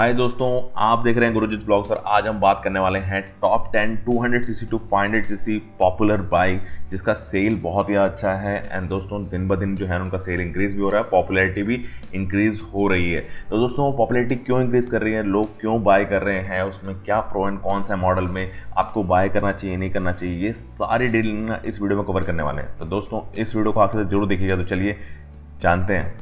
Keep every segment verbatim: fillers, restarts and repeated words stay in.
हाय दोस्तों, आप देख रहे हैं गुरुजी ब्लॉग। सर आज हम बात करने वाले हैं top ten two hundred CC to five hundred CC popular bike, जिसका सेल बहुत ही अच्छा है। एंड दोस्तों दिन ब दिन जो है उनका सेल इंक्रीज़ भी हो रहा है, पॉपुलैरिटी भी इंक्रीज़ हो रही है। तो दोस्तों पॉपुलैरिटी क्यों इंक्रीज़ कर रही है, लोग क्यों बाय कर रहे हैं, उसमें क्या प्रो एंड कॉन्स है, मॉडल में आपको बाय करना चाहिए नहीं करना चाहिए, ये सारी डील इस वीडियो में कवर करने वाले हैं। तो दोस्तों इस वीडियो को आखिर तक जरूर देखिएगा। तो चलिए जानते हैं।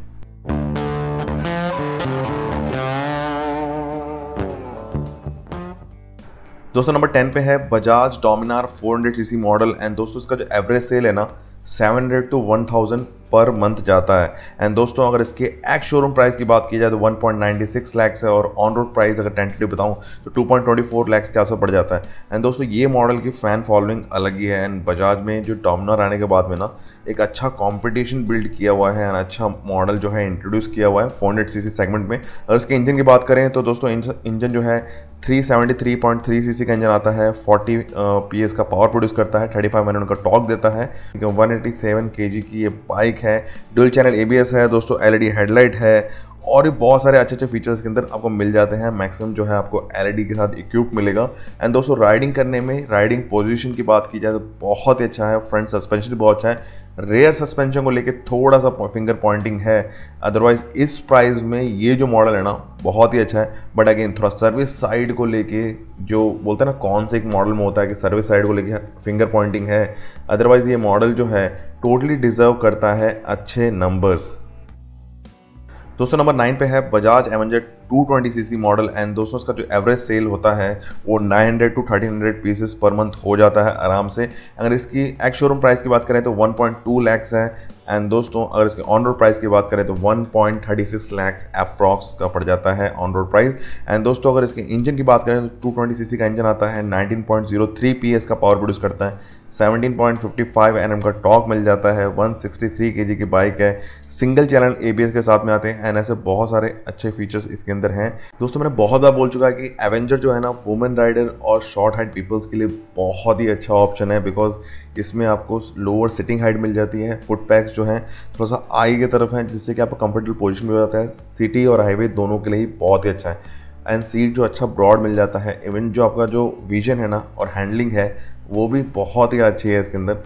दोस्तों नंबर टेन पे है Bajaj Dominar four hundred CC model. And दोस्तों इसका जो एवरेज सेल है ना seven hundred to one thousand per month जाता है। एंड दोस्तों अगर इसके एक्स शोरूम प्राइस की बात की जाए तो one point nine six lakh है, और ऑन रोड प्राइस अगर टेंटेटिव बताऊं तो two point two four lakh के आसपास पड़ जाता है। एंड दोस्तों ये मॉडल की फ़ैन फॉलोइंग अलग ही है। एंड बजाज में जो डोमिनार आने के बाद में ना एक अच्छा कॉम्पिटिशन बिल्ड किया हुआ है, एंड अच्छा मॉडल जो है इंट्रोड्यूस किया हुआ है फोर हंड्रेड सीसी सेगमेंट में। और इसके इंजन की बात करें तो दोस्तों इंजन जो है three seventy three point three CC का इंजन आता है, फोर्टी पीएस का पावर प्रोड्यूस करता है, थर्टी फाइव मिनट का टॉर्क देता है, वन एटी सेवन केजी की ये बाइक है। डुअल चैनल एबीएस है दोस्तों, एलईडी हेडलाइट है, और भी बहुत सारे अच्छे अच्छे फीचर्स के अंदर आपको मिल जाते हैं। मैक्सिमम जो है आपको एलईडी के साथ इक्विप मिलेगा। एंड दोस्तों राइडिंग करने में, राइडिंग पोजीशन की बात की जाए तो बहुत ही अच्छा है। फ्रंट सस्पेंशन भी बहुत अच्छा है, रेयर सस्पेंशन को लेके थोड़ा सा फिंगर पॉइंटिंग है, अदरवाइज इस प्राइस में ये जो मॉडल है ना बहुत ही अच्छा है। बट अगेन थोड़ा सर्विस साइड को लेके जो बोलते हैं ना, कौन से एक मॉडल में होता है कि सर्विस साइड को लेके फिंगर पॉइंटिंग है, अदरवाइज़ ये मॉडल जो है टोटली डिजर्व करता है अच्छे नंबर्स। दोस्तों नंबर नाइन पे है Bajaj Avenger two twenty CC model. And दोस्तों इसका जो एवरेज सेल होता है वो nine hundred to thirteen hundred pieces per month हो जाता है आराम से। अगर इसकी एक्स शोरूम प्राइस की बात करें तो वन पॉइंट टू लाख है। एंड दोस्तों अगर इसके ऑन रोड प्राइस की बात करें तो one point thirty six lakh approx का पड़ जाता है ऑन रोड प्राइस। एंड दोस्तों अगर इसके इंजन की बात करें तो टू ट्वेंटी सीसी का इंजन आता है, nineteen point zero three PS का पावर प्रोड्यूस करता है, seventeen point fifty five Nm का टॉर्क मिल जाता है, वन सिक्सटी थ्री केजी की बाइक है, सिंगल चैनल एबीएस के साथ में आते हैं। एंड ऐसे बहुत सारे अच्छे फीचर्स इसके अंदर हैं। दोस्तों मैंने बहुत बार बोल चुका है कि एवेंजर जो है ना वुमेन राइडर और शॉर्ट हाइट पीपल्स के लिए बहुत ही अच्छा ऑप्शन है, बिकॉज इसमें आपको लोअर सिटिंग हाइट मिल जाती है, फुट पैक्स जो हैं थोड़ा सा आई की तरफ हैं, जिससे कि आपको कंफर्टेबल पोजीशन में हो जाता है। सिटी और हाईवे दोनों के लिए ही बहुत ही अच्छा है। एंड सीट जो अच्छा ब्रॉड मिल जाता है, इवन जो आपका जो विजन है ना और हैंडलिंग है वो भी बहुत ही अच्छी है इसके अंदर।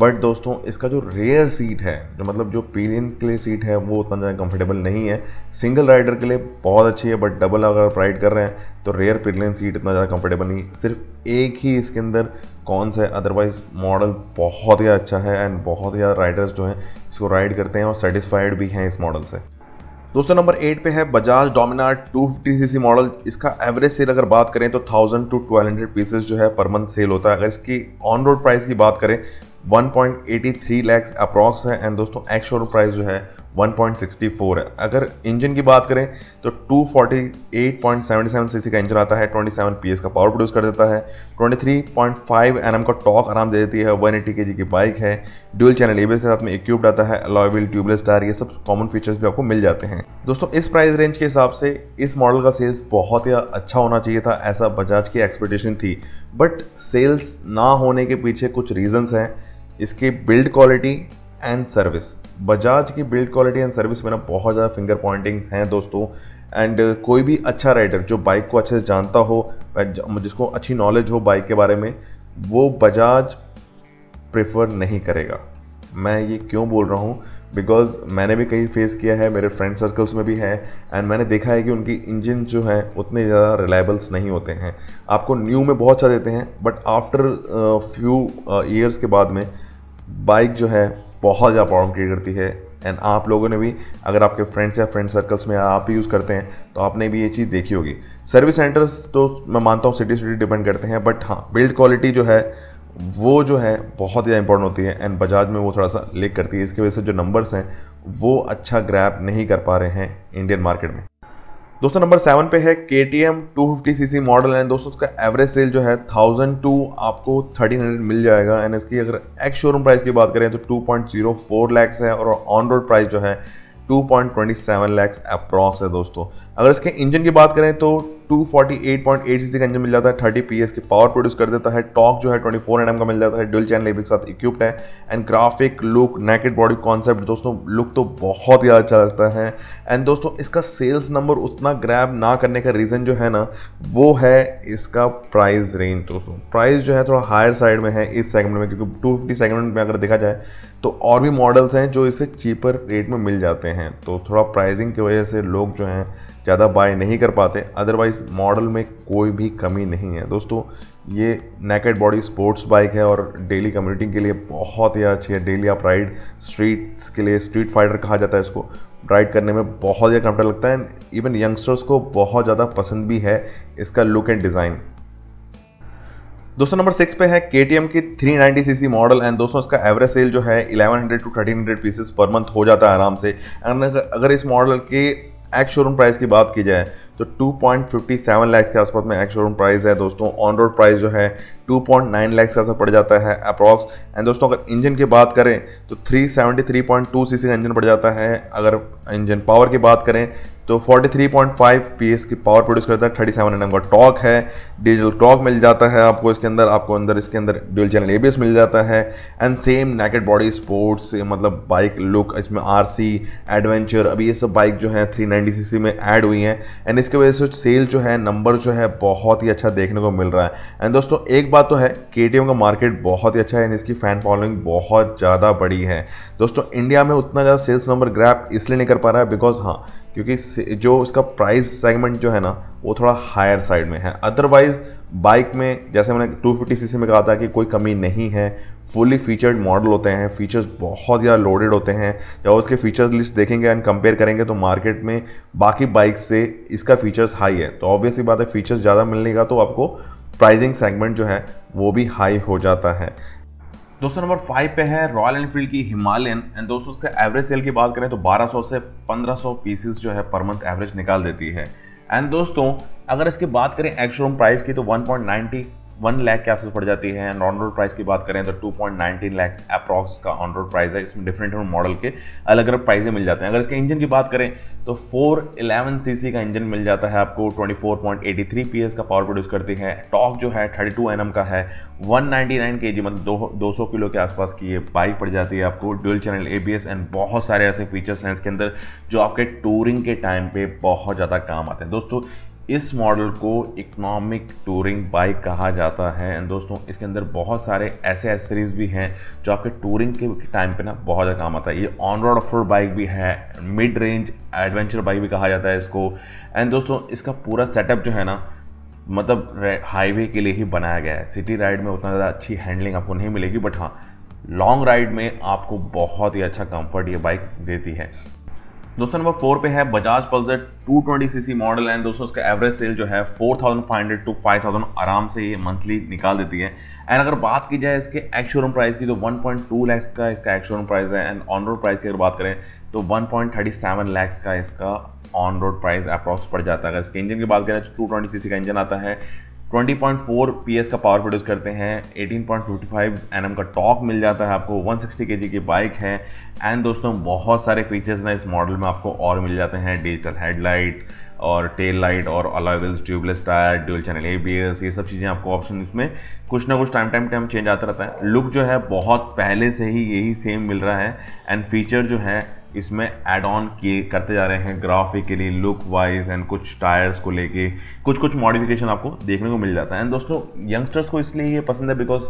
बट दोस्तों इसका जो रेयर सीट है, जो मतलब जो पिलियन के लिए सीट है, वो उतना ज़्यादा कंफर्टेबल नहीं है। सिंगल राइडर के लिए बहुत अच्छी है, बट डबल अगर आप राइड कर रहे हैं तो रेयर पिलियन सीट इतना ज़्यादा कंफर्टेबल नहीं है। सिर्फ एक ही इसके अंदर कॉन्स है, अदरवाइज मॉडल बहुत ही अच्छा है। एंड बहुत ही ज़्यादा राइडर्स जो हैं इसको राइड करते हैं और सेटिस्फाइड भी हैं इस मॉडल से। दोस्तों नंबर एट पे है Bajaj Dominar two fifty cc model. इसका एवरेज सेल अगर बात करें तो thousand two twelve hundred pieces जो है पर मंथ सेल होता है। अगर इसकी ऑन रोड प्राइस की बात करें one point eighty three lakh approx है। एंड दोस्तों एक्स शोरूम प्राइस जो है वन पॉइंट सिक्सटी फोर है। अगर इंजन की बात करें तो two forty eight point seventy seven cc का इंजन आता है, ट्वेंटी सेवन पीएस का पावर प्रोड्यूस कर देता है, twenty three point five Nm का टॉर्क आराम दे देती है, वन एटी केजी की बाइक है, ड्यूल चैनल एबीएस के साथ में इक्विप्ड आता है, अलॉय व्हील, ट्यूबलेस टायर, ये सब कॉमन फीचर्स भी आपको मिल जाते हैं। दोस्तों इस प्राइस रेंज के हिसाब से इस मॉडल का सेल्स बहुत ही अच्छा होना चाहिए था, ऐसा बजाज की एक्सपेक्टेशन थी। बट सेल्स ना होने के पीछे कुछ रीजंस हैं, इसकी build quality and service. Bajaj की बिल्ड क्वालिटी एंड सर्विस में ना बहुत ज़्यादा फिंगर पॉइंटिंग्स हैं दोस्तों। एंड कोई भी अच्छा राइडर जो बाइक को अच्छे से जानता हो, जिसको अच्छी नॉलेज हो बाइक के बारे में, वो बजाज प्रेफर नहीं करेगा। मैं ये क्यों बोल रहा हूँ, बिकॉज मैंने भी कई फेस किया है, मेरे फ्रेंड सर्कल्स में भी है, एंड मैंने देखा है कि उनकी इंजन जो है उतने ज़्यादा रिलायबल्स नहीं होते हैं। आपको न्यू में बहुत अच्छा देते हैं, बट आफ्टर फ्यू ईयर्स के बाद में बाइक जो है बहुत ज़्यादा प्रॉब्लम क्रिएट करती है। एंड आप लोगों ने भी, अगर आपके फ्रेंड्स या फ्रेंड सर्कल्स में आप यूज़ करते हैं तो आपने भी ये चीज़ देखी होगी। सर्विस सेंटर्स तो मैं मानता हूँ सिटी सिटी डिपेंड करते हैं, बट हाँ बिल्ड क्वालिटी जो है वो जो है बहुत ज़्यादा इंपॉर्टेंट होती है। एंड बजाज में वो थोड़ा सा लेक करती है, इसकी वजह से जो नंबर्स हैं वो अच्छा ग्रैब नहीं कर पा रहे हैं इंडियन मार्केट में। दोस्तों नंबर सेवन पे है K T M two fifty cc model. And दोस्तों इसका एवरेज सेल जो है थाउजेंड टू आपको थर्टीन हंड्रेड मिल जाएगा। एंड इसकी अगर एक्स शोरूम प्राइस की बात करें तो two point zero four lakh है, और ऑन रोड प्राइस जो है two point two seven lakh approx है दोस्तों। अगर इसके इंजन की बात करें तो two forty eight point eight cc का इंजन मिल जाता है, थर्टी पी एस की पावर प्रोड्यूस कर देता है। टॉर्क जो है ट्वेंटी फोर एन एम का मिल जाता है, डुअल चैनल एबी के साथ इक्विप्ड है। And graphic look, naked body concept, दोस्तों लुक तो बहुत ही अच्छा लगता है। एंड दोस्तों इसका सेल्स नंबर उतना ग्रैब ना करने का रीज़न जो है ना वो है इसका प्राइस रेंज। दोस्तों प्राइस जो है थोड़ा हायर साइड में है इस सेगमेंट में, क्योंकि टू फिफ्टी सेगमेंट में अगर देखा जाए तो और भी मॉडल्स हैं जो इससे चीपर रेट में मिल जाते हैं। तो थोड़ा प्राइसिंग की वजह से लोग जो हैं ज़्यादा बाय नहीं कर पाते, अदरवाइज मॉडल में कोई भी कमी नहीं है। दोस्तों ये नेकेड बॉडी स्पोर्ट्स बाइक है और डेली कम्यूटिंग के लिए बहुत ही अच्छी है। डेली आप राइड, स्ट्रीट्स के लिए स्ट्रीट फाइटर कहा जाता है इसको, राइड करने में बहुत ज़्यादा कंफर्ट लगता है। इवन यंगस्टर्स को बहुत ज़्यादा पसंद भी है इसका लुक एंड डिज़ाइन। दोस्तों नंबर सिक्स पे है के टी एम की three ninety cc model. And दोस्तों इसका एवरेज सेल जो है eleven hundred to thirteen hundred pieces per month हो जाता है आराम से। एंड अगर इस मॉडल के एक्स शोरूम प्राइस की बात की जाए तो two point fifty seven lakh के आसपास में एक्स शोरूम प्राइस है। दोस्तों ऑन रोड प्राइस जो है टू पॉइंट नाइन लाख के आसपास पड़ जाता है अप्रॉक्स। एंड दोस्तों अगर इंजन की बात करें तो three seventy three point two cc का इंजन पड़ जाता है। अगर इंजन पावर की बात करें तो forty three point five P S की पावर प्रोड्यूस करता है, थर्टी सेवन एन एम का टॉर्क है, डिजिटल क्लॉक मिल जाता है आपको इसके अंदर आपको अंदर इसके अंदर dual channel A B S मिल जाता है। And same naked body sports, मतलब बाइक लुक, इसमें आर सी, एडवेंचर, अभी ये सब बाइक जो है थ्री नाइंटी सीसी में ऐड हुई हैं। एंड इसके वजह से सेल जो है नंबर जो है बहुत ही अच्छा देखने को मिल रहा है। एंड दोस्तों एक बात तो है, के टी एम का मार्केट बहुत ही अच्छा है एंड इसकी फ़ैन फॉलोइंग बहुत ज़्यादा बड़ी है। दोस्तों इंडिया में उतना ज़्यादा सेल्स नंबर ग्रैब इसलिए नहीं कर पा रहा है बिकॉज हाँ क्योंकि जो इसका प्राइस सेगमेंट जो है ना वो थोड़ा हायर साइड में है। अदरवाइज़ बाइक में जैसे मैंने टू फिफ्टी सीसी में कहा था कि कोई कमी नहीं है, फुली फीचर्ड मॉडल होते हैं, फीचर्स बहुत ज़्यादा लोडेड होते हैं। जब उसके फीचर्स लिस्ट देखेंगे एंड कंपेयर करेंगे तो मार्केट में बाकी बाइक से इसका फ़ीचर्स हाई है, तो ऑब्वियसली बात है फीचर्स ज़्यादा मिलने का तो आपको प्राइसिंग सेगमेंट जो है वो भी हाई हो जाता है। दोस्तों नंबर फाइव पे है रॉयल एनफील्ड की हिमालयन। एंड दोस्तों उसका एवरेज सेल की बात करें तो बारह सौ से पंद्रह सौ पीसेस जो है पर मंथ एवरेज निकाल देती है। एंड दोस्तों अगर इसकी बात करें एक्स-शोरूम प्राइस की तो one point ninety one lakh के आसपास पड़ जाती है। एंड ऑन रोड प्राइस की बात करें तो two point nineteen lakh approx का ऑन रोड प्राइस है। इसमें डिफरेंट डिफरेंट मॉडल के अलग अलग प्राइसें मिल जाते हैं। अगर इसके इंजन की बात करें तो फोर इलेवन सीसी का इंजन मिल जाता है आपको, twenty four point eighty three P S का पावर प्रोड्यूस करती है। टॉर्क जो है थर्टी टू एन एम का है, वन नाइंटी नाइन केजी मतलब दो सौ किलो के आसपास की ये बाइक पड़ जाती है आपको, dual channel A B S and बहुत सारे ऐसे फीचर्स हैं इसके अंदर जो आपके टूरिंग के टाइम पे बहुत ज़्यादा काम आते हैं। दोस्तों इस मॉडल को इकोनॉमिक टूरिंग बाइक कहा जाता है। एंड दोस्तों इसके अंदर बहुत सारे ऐसे एक्सेसरीज भी हैं जो आपके टूरिंग के टाइम पे ना बहुत ज़्यादा काम आता है। ये on road off road bike भी है, मिड रेंज एडवेंचर बाइक भी कहा जाता है इसको। एंड दोस्तों इसका पूरा सेटअप जो है ना मतलब हाईवे के लिए ही बनाया गया है। सिटी राइड में उतना ज़्यादा अच्छी हैंडलिंग आपको नहीं मिलेगी, बट हाँ लॉन्ग राइड में आपको बहुत ही अच्छा कंफर्ट ये बाइक देती है। दोस्तों नंबर फोर पे है Bajaj Pulsar two twenty CC model. And दोस्तों इसका एवरेज सेल जो है four thousand five hundred to five thousand आराम से ये मंथली निकाल देती है। एंड अगर बात की जाए इसके एक्स शोरूम प्राइस की तो वन पॉइंट टू लाख का इसका एक्स शोरूम प्राइस है। एंड ऑन रोड प्राइस की अगर बात करें तो one point thirty seven lakh का इसका ऑन रोड प्राइस अप्रॉक्स पड़ जाता है। अगर इसके इंजन की बात करें तो टू ट्वेंटी सीसी का इंजन आता है, twenty point four P S का पावर प्रोड्यूस करते हैं, eighteen point fifty five N M का टॉर्क मिल जाता है आपको, वन सिक्सटी केजी की बाइक है। एंड दोस्तों बहुत सारे फीचर्स ना इस मॉडल में आपको और मिल जाते हैं, डिजिटल हेडलाइट और टेल लाइट और alloy wheels, tubeless tyre, dual channel A B S, ये सब चीज़ें आपको ऑप्शन इसमें कुछ ना कुछ टाइम टाइम टाइम चेंज आता रहता है। लुक जो है बहुत पहले से ही यही सेम मिल रहा है एंड फीचर जो है इसमें ऐड ऑन किए करते जा रहे हैं ग्राफिकली, लुक वाइज एंड कुछ टायर्स को लेके कुछ कुछ मॉडिफिकेशन आपको देखने को मिल जाता है। एंड दोस्तों यंगस्टर्स को इसलिए ये पसंद है बिकॉज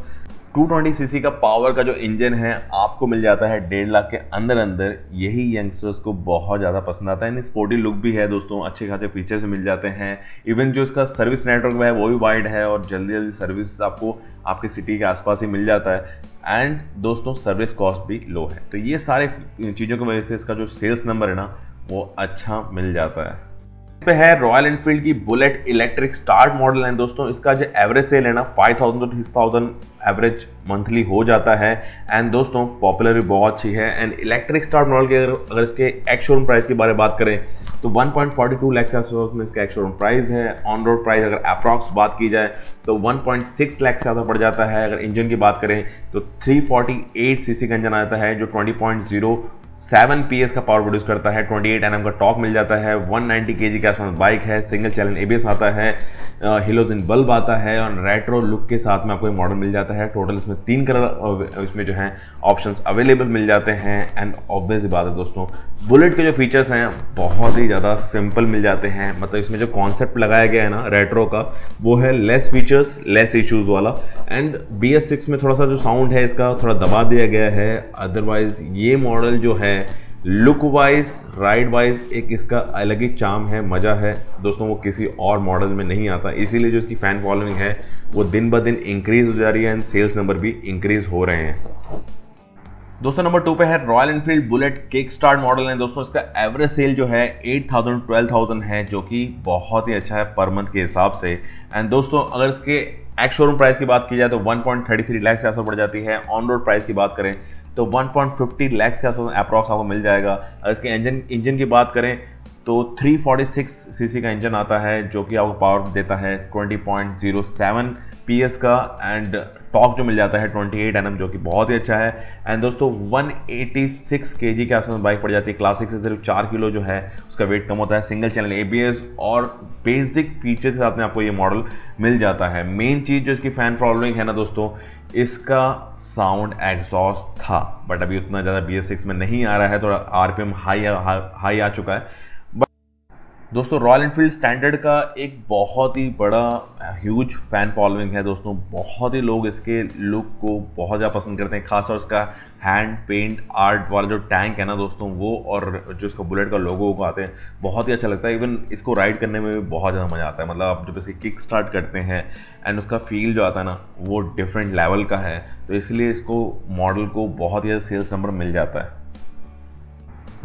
टू ट्वेंटी सीसी का पावर का जो इंजन है आपको मिल जाता है डेढ़ लाख के अंदर अंदर, यही यंगस्टर्स को बहुत ज़्यादा पसंद आता है। एंड स्पोर्टी लुक भी है दोस्तों, अच्छे खासे फीचर्स मिल जाते हैं। इवन जो इसका सर्विस नेटवर्क है वो भी वाइड है और जल्दी जल्दी सर्विस आपको आपके सिटी के आसपास ही मिल जाता है। एंड दोस्तों सर्विस कॉस्ट भी लो है, तो ये सारे चीज़ों की वजह से इसका जो सेल्स नंबर है ना वो अच्छा मिल जाता है। पे है रॉयल एनफील्ड की बुलेट इलेक्ट्रिक स्टार्ट मॉडल है। दोस्तों इसका जो एवरेज सेल है ना five thousand to six thousand average monthly हो जाता है। एंड दोस्तों पॉपुलर भी बहुत अच्छी है। एंड इलेक्ट्रिक स्टार्ट मॉडल के अगर अगर इसके एक्स शोरूम प्राइस के बारे में बात करें तो one point forty two lakh में इसका एक्स शोरूम प्राइस है। ऑन रोड प्राइस अगर अप्रॉक्स बात की जाए तो वन पॉइंट सिक्स लाख ज़्यादा पड़ जाता है। अगर इंजन की बात करें तो थ्री फोर्टी एट सीसी का इंजन आता है जो twenty point zero seven P S का पावर प्रोड्यूस करता है, अट्ठाईस एन एम का टॉर्क मिल जाता है, एक सौ नब्बे केजी के आसपास बाइक है, single channel A B S आता है, हेलोजन बल्ब आता है और रेट्रो लुक के साथ में आपको ये मॉडल मिल जाता है। टोटल इसमें तीन कलर इसमें जो है ऑप्शंस अवेलेबल मिल जाते हैं। एंड ऑब्वियस बात है दोस्तों, बुलेट के जो फीचर्स हैं बहुत ही ज़्यादा सिंपल मिल जाते हैं। मतलब इसमें जो कॉन्सेप्ट लगाया गया है ना रेट्रो का, वो है लेस फीचर्स लेस इशूज़ वाला। एंड बी एस सिक्स में थोड़ा सा जो साउंड है इसका थोड़ा दबा दिया गया है, अदरवाइज ये मॉडल जो है लुक वाइज राइड वाइज एक इसका अलग ही चार्म है, मज़ा है दोस्तों, वो किसी और मॉडल में नहीं आता। इसीलिए जो इसकी फ़ैन फॉलोइंग है वो दिन ब दिन इंक्रीज़ हो जा रही है एंड सेल्स नंबर भी इंक्रीज़ हो रहे हैं। दोस्तों नंबर टू पे है Royal Enfield bullet, kick start model है दोस्तों। इसका एवरेज सेल जो है आठ हज़ार बारह हज़ार है, जो कि बहुत ही अच्छा है पर मंथ के हिसाब से। एंड दोस्तों अगर इसके एक्स शोरूम प्राइस की बात की जाए तो एक पॉइंट तीन तीन लाख से आसपास पड़ जाती है। ऑन रोड प्राइस की बात करें तो एक पॉइंट पचास लाख के आसपास अप्रॉक्स आपको मिल जाएगा। अगर इसके इंजन इंजन की बात करें तो तीन सौ छियालीस सीसी का इंजन आता है, जो कि आपको पावर देता है बीस point zero seven P S का। एंड टॉर्क जो मिल जाता है अट्ठाईस एन एम, जो कि बहुत ही अच्छा है। एंड दोस्तों एक सौ छियासी केजी के आसपास बाइक पड़ जाती है। क्लासिक से सिर्फ चार किलो जो है उसका वेट कम होता है। Single channel A B S और बेसिक फीचर के साथ में आपको ये मॉडल मिल जाता है। मेन चीज़ जो इसकी फ़ैन फॉलोइंग है ना दोस्तों, इसका साउंड एग्जॉस्ट था, बट अभी उतना ज़्यादा बी एस सिक्स में नहीं आ रहा है, थोड़ा R P M high high आ चुका है। दोस्तों रॉयल एनफील्ड स्टैंडर्ड का एक बहुत ही बड़ा ह्यूज फैन फॉलोइंग है दोस्तों। बहुत ही लोग इसके लुक को बहुत ज़्यादा पसंद करते हैं, खासतौर इसका हैंड पेंट आर्ट वाला जो टैंक है ना दोस्तों वो, और जो इसका बुलेट का लोगो को आते हैं बहुत ही अच्छा लगता है। इवन इसको राइड करने में भी बहुत ज़्यादा मज़ा आता है। मतलब आप जब इसकी किक स्टार्ट करते हैं एंड उसका फील जो आता है ना वो डिफरेंट लेवल का है, तो इसलिए इसको मॉडल को बहुत ही ज़्यादा सेल्स नंबर मिल जाता है।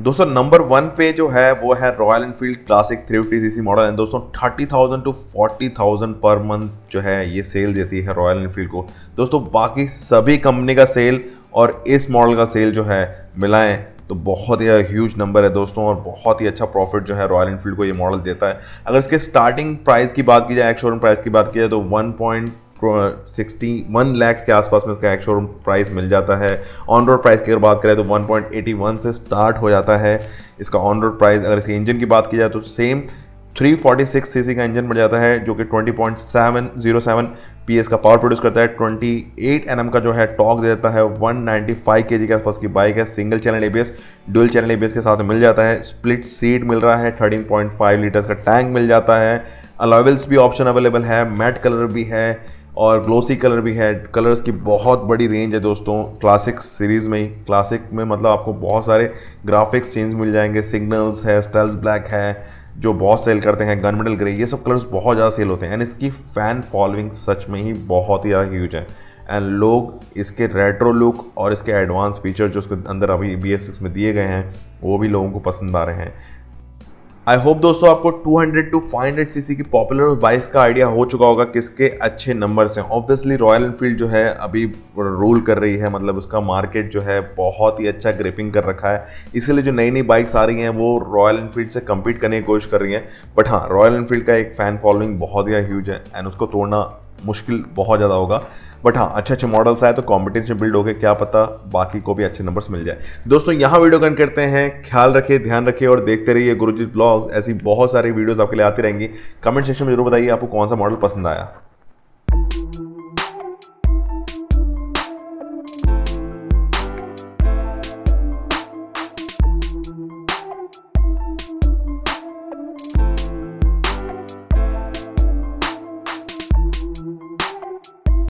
दोस्तों नंबर वन पे जो है वो है रॉयल एनफील्ड क्लासिक तीन सौ पचास सीसी मॉडल है दोस्तों। तीस हज़ार टू चालीस हज़ार पर मंथ जो है ये सेल देती है रॉयल एनफील्ड को दोस्तों। बाकी सभी कंपनी का सेल और इस मॉडल का सेल जो है मिलाएं तो बहुत ही ह्यूज नंबर है दोस्तों, और बहुत ही अच्छा प्रॉफिट जो है रॉयल एनफील्ड को ये मॉडल देता है। अगर इसके स्टार्टिंग प्राइस की बात की जाए, एक्स शोरूम प्राइस की बात की जाए तो one point sixty one lakhs के आसपास में इसका एक्स शोरूम प्राइस मिल जाता है। ऑन रोड प्राइस की अगर बात करें तो एक पॉइंट आठ एक से स्टार्ट हो जाता है इसका ऑन रोड प्राइस। अगर इसके इंजन की बात की जाए तो सेम तीन सौ छियालीस सीसी का इंजन मिल जाता है, जो कि बीस पॉइंट सात ज़ीरो सेवन पी एस का पावर प्रोड्यूस करता है। अट्ठाईस एन एम का जो है टॉर्क देता है। एक सौ पचानवे केजी के आसपास की बाइक है। Single channel A B S dual channel A B S के साथ मिल जाता है। स्प्लिट सीट मिल रहा है। तेरह पॉइंट पाँच लीटर का टैंक मिल जाता है। अलॉय व्हील्स भी ऑप्शन अवेलेबल है। मैट कलर भी है और ग्लोसी कलर भी है। कलर्स की बहुत बड़ी रेंज है दोस्तों क्लासिक सीरीज़ में ही। क्लासिक में मतलब आपको बहुत सारे ग्राफिक्स चेंज मिल जाएंगे। सिग्नल्स है, स्टेल्थ ब्लैक है जो बहुत सेल करते हैं, गन मेडल ग्रे, ये सब कलर्स बहुत ज़्यादा सेल होते हैं। एंड इसकी फ़ैन फॉलोइंग सच में ही बहुत ही ज़्यादा ह्यूज है। एंड लोग इसके रेट्रो लुक और इसके एडवांस फीचर्स जो उसके अंदर अभी बी एस सिक्स में दिए गए हैं वो भी लोगों को पसंद आ रहे हैं। आई होप दोस्तों आपको दो सौ टू पाँच सौ सीसी की पॉपुलर बाइक्स का आइडिया हो चुका होगा किसके अच्छे नंबर्स हैं। ऑब्वियसली रॉयल एनफील्ड जो है अभी रूल कर रही है, मतलब उसका मार्केट जो है बहुत ही अच्छा ग्रिपिंग कर रखा है। इसीलिए जो नई नई बाइक्स आ रही हैं वो रॉयल एनफील्ड से कम्पीट करने की कोशिश कर रही हैं। बट हाँ, रॉयल एनफील्ड का एक फ़ैन फॉलोइंग बहुत ही ह्यूज है एंड उसको तोड़ना मुश्किल बहुत ज़्यादा होगा। बट हाँ, अच्छे अच्छे मॉडल्स आए तो कॉम्पिटिशन बिल्ड हो गए, क्या पता बाकी को भी अच्छे नंबर्स मिल जाए। दोस्तों यहाँ वीडियो कन करते हैं। ख्याल रखिए, ध्यान रखिए और देखते रहिए गुरुजी ब्लॉग। ऐसी बहुत सारी वीडियोस आपके लिए आती रहेंगी। कमेंट सेक्शन में जरूर बताइए आपको कौन सा मॉडल पसंद आया।